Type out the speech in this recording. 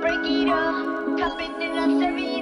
Break it up, cup it in a cereal.